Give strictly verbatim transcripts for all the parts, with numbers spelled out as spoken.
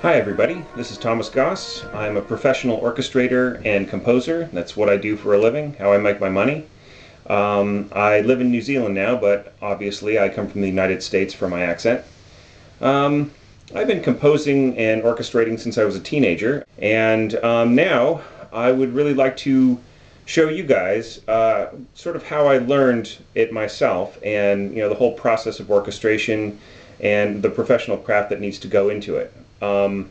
Hi everybody, this is Thomas Goss. I'm a professional orchestrator and composer. That's what I do for a living, how I make my money. Um, I live in New Zealand now, but obviously I come from the United States for my accent. Um, I've been composing and orchestrating since I was a teenager, and um, now I would really like to show you guys uh, sort of how I learned it myself, and you know, the whole process of orchestration and the professional craft that needs to go into it. Um,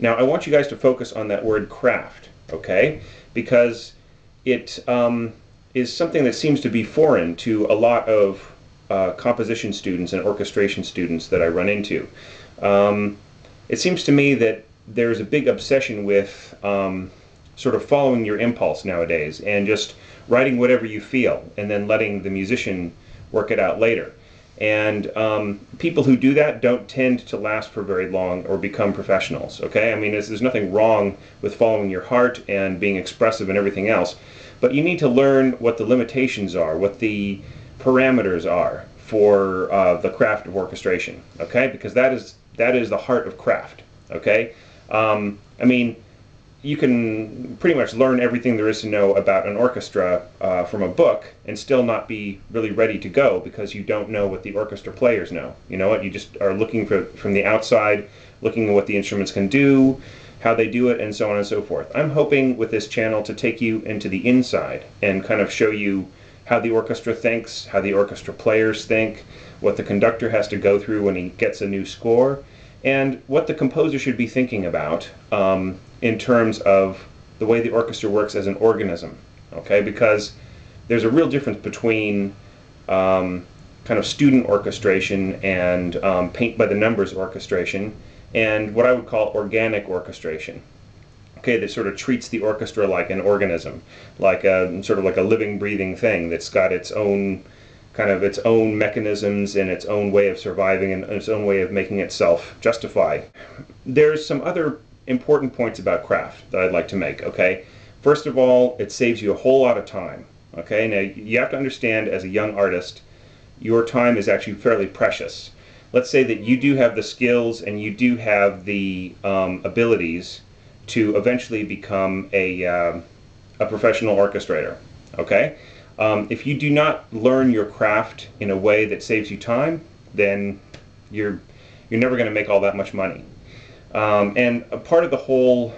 now I want you guys to focus on that word craft, okay? Because it um, is something that seems to be foreign to a lot of uh, composition students and orchestration students that I run into. Um, it seems to me that there's a big obsession with um, sort of following your impulse nowadays and just writing whatever you feel and then letting the musician work it out later. And um, people who do that don't tend to last for very long or become professionals, okay? I mean, it's, there's nothing wrong with following your heart and being expressive and everything else, but you need to learn what the limitations are, what the parameters are for uh, the craft of orchestration, okay? Because that is, that is the heart of craft, okay? Um, I mean, you can pretty much learn everything there is to know about an orchestra uh, from a book and still not be really ready to go because you don't know what the orchestra players know. You know what? You just are looking for, from the outside, looking at what the instruments can do, how they do it, and so on and so forth. I'm hoping with this channel to take you into the inside and kind of show you how the orchestra thinks, how the orchestra players think, what the conductor has to go through when he gets a new score, and what the composer should be thinking about um, in terms of the way the orchestra works as an organism, okay? Because there's a real difference between um, kind of student orchestration and um, paint-by-the-numbers orchestration and what I would call organic orchestration, okay? That sort of treats the orchestra like an organism, like a, sort of like a living, breathing thing that's got its own kind of its own mechanisms and its own way of surviving and its own way of making itself justify. There's some other important points about craft that I'd like to make, okay? First of all, it saves you a whole lot of time, okay? Now, you have to understand, as a young artist, your time is actually fairly precious. Let's say that you do have the skills and you do have the um, abilities to eventually become a, uh, a professional orchestrator, okay? Um, if you do not learn your craft in a way that saves you time, then you're, you're never going to make all that much money. Um, and a part of the whole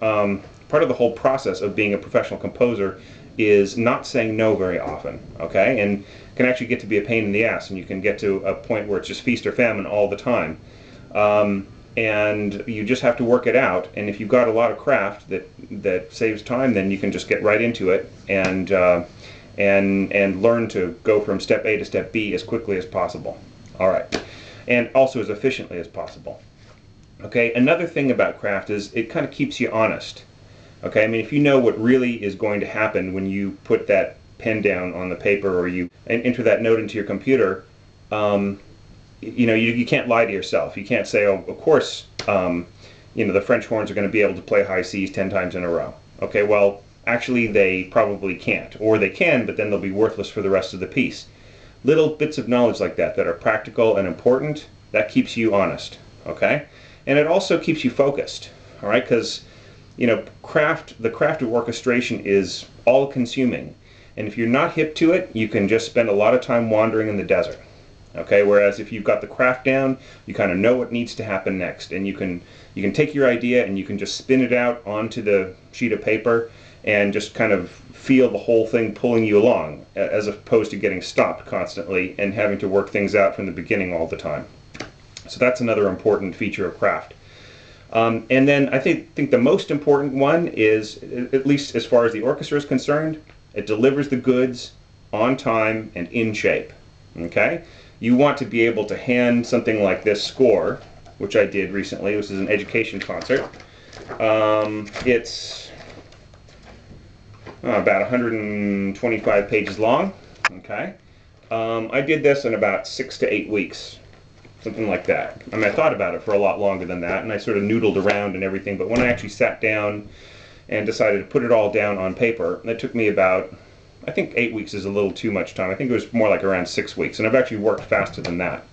um, part of the whole process of being a professional composer is not saying no very often, okay? And can actually get to be a pain in the ass, and you can get to a point where it's just feast or famine all the time. Um, and you just have to work it out, and if you've got a lot of craft that that saves time, then you can just get right into it and uh, and and learn to go from step A to step B as quickly as possible. All right, and also as efficiently as possible. Okay, another thing about craft is it kind of keeps you honest. Okay, I mean, if you know what really is going to happen when you put that pen down on the paper or you enter that note into your computer, um, you know, you, you can't lie to yourself. You can't say, oh, of course, um, you know, the French horns are going to be able to play high C's ten times in a row. Okay, well, actually, they probably can't. Or they can, but then they'll be worthless for the rest of the piece. Little bits of knowledge like that that are practical and important, that keeps you honest. Okay? And it also keeps you focused, all right? Because, you know, craft, the craft of orchestration is all-consuming. And if you're not hip to it, you can just spend a lot of time wandering in the desert, okay? Whereas if you've got the craft down, you kind of know what needs to happen next. And you can, you can take your idea and you can just spin it out onto the sheet of paper and just kind of feel the whole thing pulling you along, as opposed to getting stopped constantly and having to work things out from the beginning all the time. So that's another important feature of craft. Um, and then I think, think the most important one is, at least as far as the orchestra is concerned, it delivers the goods on time and in shape, okay? You want to be able to hand something like this score, which I did recently. This is an education concert. Um, it's uh, about one hundred twenty-five pages long, okay? Um, I did this in about six to eight weeks. Something like that. I mean, I thought about it for a lot longer than that, and I sort of noodled around and everything, but when I actually sat down and decided to put it all down on paper, that took me about, I think eight weeks is a little too much time. I think it was more like around six weeks, and I've actually worked faster than that.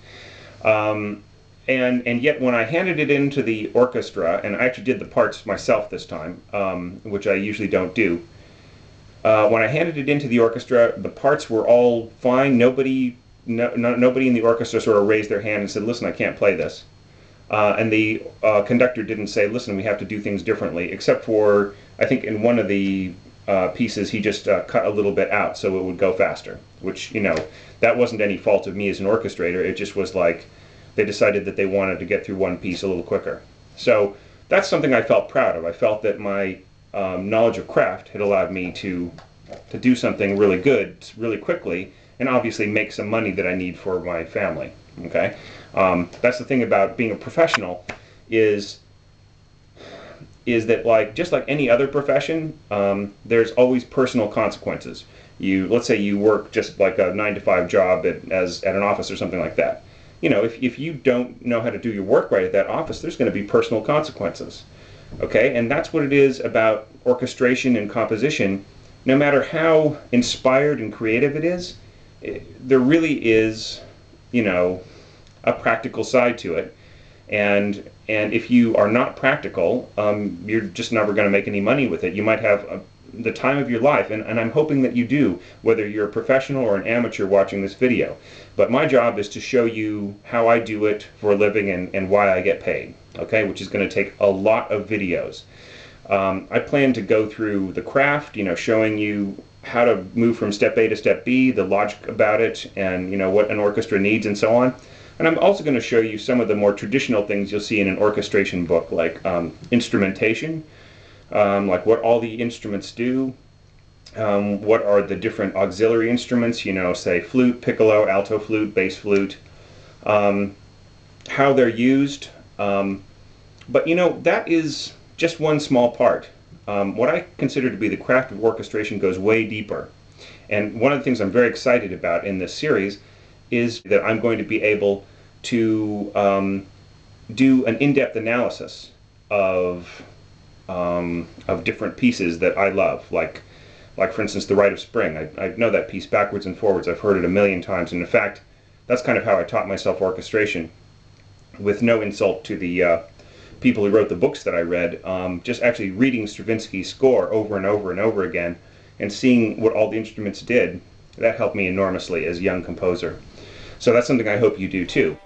Um, And, and yet when I handed it into the orchestra, and I actually did the parts myself this time, um, which I usually don't do, uh, when I handed it into the orchestra, the parts were all fine. Nobody, no, no, nobody in the orchestra sort of raised their hand and said, listen, I can't play this. Uh, and the uh, conductor didn't say, listen, we have to do things differently, except for, I think in one of the uh, pieces, he just uh, cut a little bit out so it would go faster, which, you know, that wasn't any fault of me as an orchestrator. It just was like, they decided that they wanted to get through one piece a little quicker. So that's something I felt proud of. I felt that my um, knowledge of craft had allowed me to, to do something really good, really quickly, and obviously make some money that I need for my family. Okay, um, that's the thing about being a professional, is, is that like, just like any other profession, um, there's always personal consequences. You, let's say you work just like a nine to five job at, as, at an office or something like that. You know, if, if you don't know how to do your work right at that office, there's going to be personal consequences, okay? And that's what it is about orchestration and composition. No matter how inspired and creative it is, it, there really is, you know, a practical side to it. And, and if you are not practical, um, you're just never going to make any money with it. You might have a, the time of your life, and, and I'm hoping that you do, whether you're a professional or an amateur watching this video. But my job is to show you how I do it for a living and, and why I get paid, okay, which is going to take a lot of videos. Um, I plan to go through the craft, you know, showing you how to move from step A to step B, the logic about it, and, you know, what an orchestra needs and so on. And I'm also going to show you some of the more traditional things you'll see in an orchestration book, like um, instrumentation, Um, like what all the instruments do, um, what are the different auxiliary instruments, you know, say flute, piccolo, alto flute, bass flute, um, how they're used. Um, but, you know, that is just one small part. Um, what I consider to be the craft of orchestration goes way deeper. And one of the things I'm very excited about in this series is that I'm going to be able to um, do an in-depth analysis of Um, of different pieces that I love, like like for instance The Rite of Spring. I, I know that piece backwards and forwards. I've heard it a million times, and in fact that's kind of how I taught myself orchestration, with no insult to the uh, people who wrote the books that I read, um, just actually reading Stravinsky's score over and over and over again and seeing what all the instruments did. That helped me enormously as a young composer. So that's something I hope you do too.